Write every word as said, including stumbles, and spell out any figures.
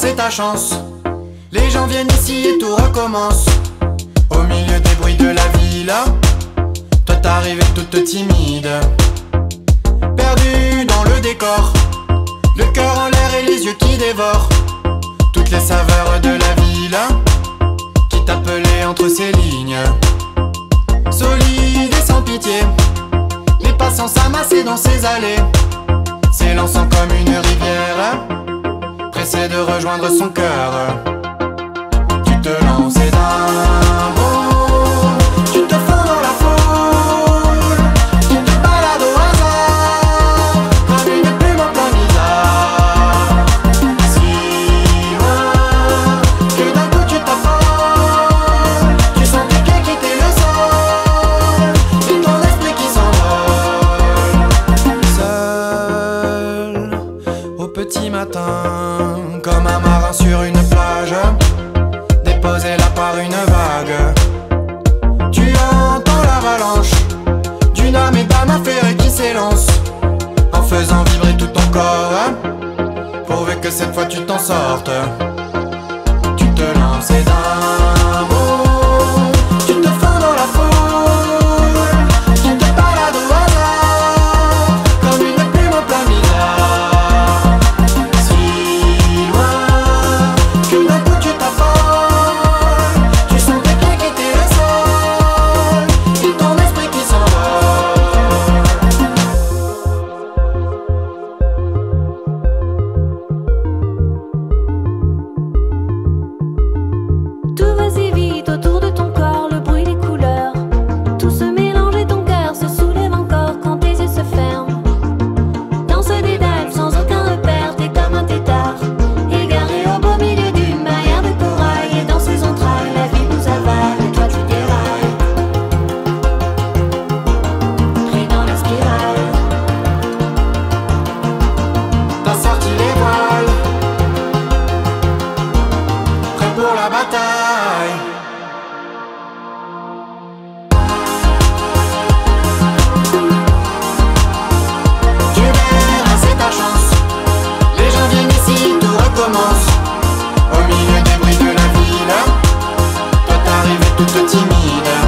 c'est ta chance. Les gens viennent ici et tout recommence. Au milieu des bruits de la ville, toi t'arrives toute timide, perdue dans le décor, le cœur en l'air et les yeux qui dévorent toutes les saveurs de la ville qui t'appelait entre ses lignes. Solide et sans pitié, les passants s'amassaient dans ses allées, s'élançant comme une rivière, pressée de rejoindre son cœur. Tu te lances et d'un bond, tu te fonds dans la foule, tu te balades au hasard, comme une plume en plein bizarre. Si loin que d'un coup tu t'affoles, tu sens tes pieds quitter le sol, et ton esprit qui s'envole. Seul au petit matin, comme un marin sur une plage, déposé là par une vague, tu entends l'avalanche d'une âme et d'âme affairée qui s'élance, en faisant vibrer tout ton corps, pourvu que cette fois tu t'en sortes. Tu te lances et d'un mot, tu te fonds dans la foule, tu te balades au hasard, comme une plume en plein milliard. Si loin que d'un coup tu t'affoles, au milieu des bruits de la ville, toi t'arrives toute timide.